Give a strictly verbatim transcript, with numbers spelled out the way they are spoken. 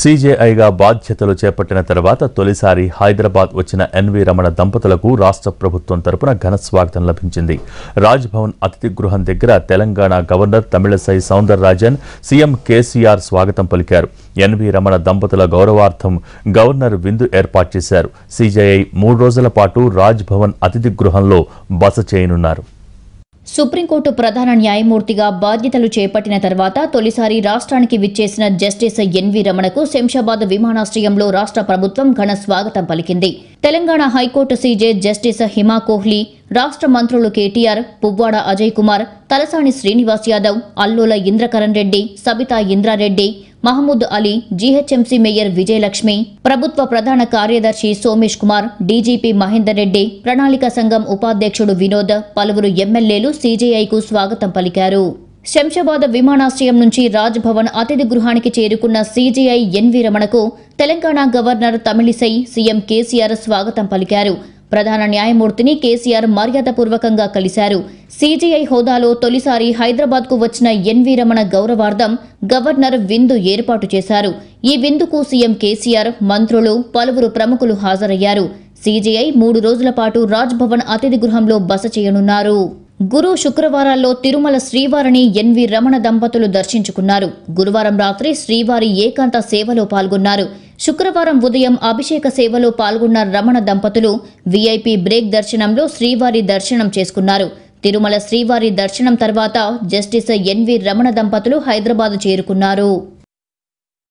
సీజేఐగా బాధ్యతలు చేపట్టిన తర్వాత తొలిసారి హైదరాబాద్ వచ్చిన ఎన్వి రమణ దంపతులకు రాష్ట్ర ప్రభుత్వం తరపున ఘన స్వాగతం లభించింది. రాజ్ భవన్ అతిథి గృహం దగ్గర తెలంగాణ గవర్నర్ తమిలిసై సౌందరరాజన్, సీఎం కేసీఆర్ స్వాగతం పలికారు. ఎన్వి రమణ దంపతుల గౌరవార్థం గవర్నర్ విందు ఏర్పాటు చేశారు. సీజేఐ మూడు రోజుల పాటు రాజ్ భవన్ అతిథి గృహంలో బస చేయనున్నారు. సుప్రీంకోర్టు ప్రధాన న్యాయమూర్తిగా బాధ్యతలు చేపట్టిన తర్వాత తొలిసారి రాష్ట్రానికి విచ్చేసిన జస్టిస్ ఎన్వి రమణకు శంషాబాద్ విమానాశ్రయంలో రాష్ట్ర ప్రభుత్వం ఘన స్వాగతం పలికింది. Telangana high court CJ justice Hima Kohli, రాష్ట్ర మంత్రులు కేటీఆర్, పువ్వాడా అజయ్ కుమార్, తలసాని శ్రీనివాస్ యాదవ్, అల్లుల ఇంద్రకరణ్ రెడ్డి, సబితా ఇంద్రా రెడ్డి, మహమూద్ అలీ, జీహెచ్ఎంసీ మేయర్ విజయలక్ష్మి, ప్రభుత్వ ప్రధాన కార్యదర్శి సోమేష్ కుమార్, డీజీపీ మహేందర్ రెడ్డి, ప్రణాళికా సంగం ఉపాధ్యక్షుడు వినోద్, పలువురు ఎమ్మెల్యేలు సీజేఐకు స్వాగతం పలికారు. శంషాబాద్ విమానాశ్రయం నుంచి రాజ్ భవన్ అతిథి గృహానికి చేరుకున్న సీజేఐ ఎన్వి రమణకు తెలంగాణ గవర్నర్ తమిళిసై, సీఎం కేసీఆర్ స్వాగతం పలికారు. ప్రధాన న్యాయమూర్తిని కేసీఆర్ మర్యాదపూర్వకంగా కలిశారు. సీజేఐ హోదాలో తొలిసారి హైదరాబాద్కు వచ్చిన ఎన్వి రమణ గౌరవార్థం గవర్నర్ విందు ఏర్పాటు చేశారు. ఈ విందుకు సీఎం కేసీఆర్, మంత్రులు, పలువురు ప్రముఖులు హాజరయ్యారు. సీజేఐ మూడు రోజుల పాటు రాజ్ భవన్ అతిథి గృహంలో బస చేయనున్నారు. గురు శుక్రవారాల్లో తిరుమల శ్రీవారిని ఎన్వి రమణ దంపతులు దర్శించుకున్నారు. గురువారం రాత్రి శ్రీవారి ఏకాంత సేవలో పాల్గొన్నారు. శుక్రవారం ఉదయం అభిషేక సేవలో పాల్గొన్న రమణ దంపతులు వీఐపీ బ్రేక్ దర్శనంలో శ్రీవారి దర్శనం చేసుకున్నారు. తిరుమల శ్రీవారి దర్శనం తర్వాత జస్టిస్ ఎన్వి రమణ దంపతులు హైదరాబాద్ చేరుకున్నారు.